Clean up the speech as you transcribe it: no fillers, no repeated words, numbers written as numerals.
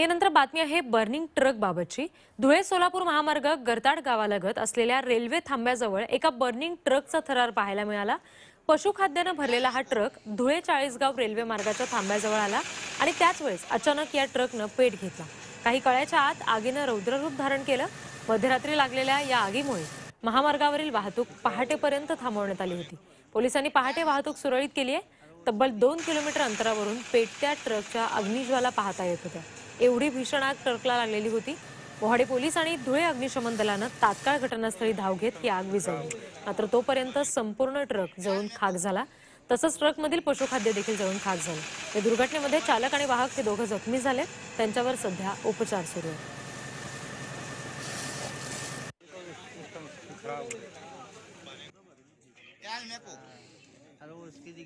यानंतर बातमी आहे बर्निंग ट्रक बाबतची। धुळे सोलापूर महामार्ग गरताड गावालगत असलेल्या रेल्वे थांब्याजवळ एका बर्निंग ट्रकचा थरार पाहायला मिळाला। पशुखाद्याने भरलेला हा ट्रक धुळे चाळीसगाव रेल्वे मार्गाच्या थांब्याजवळ आला आणि त्याच वेळेस अचानक या ट्रकने पेट घेतला। काही काळाच्या आत आगीने रौद्ररूप धारण केलं। मध्यरात्री लागलेल्या या आगीमुळे महामार्गावरील वाहतूक पहाटेपर्यंत थांबवण्यात आली होती। पोलिसांनी पहाटे वाहतूक सुरळीत केली आहे। तब्बल 2 किलोमीटर अंतरावरून पेटत्या ट्रकच्या अग्निज्वाला पाहता येत होत्या। एवढी भीषण आग ट्रकला लागलेली होती। मोहाडे पोलीस आणि धुळे अग्निशमन दलाने तात्काळ घटनास्थळी धाव घेत ही आग विझवली। मात्र तोपर्यंत संपूर्ण ट्रक जळून खाक झाला, तसंच ट्रकमधील पशुखाद्य देखील जळून खाक झाले। या दुर्घटनेमध्ये चालक आणि वाहक हे दोघे जखमी झाले। त्यांच्यावर सध्या उपचार सुरू आहेत।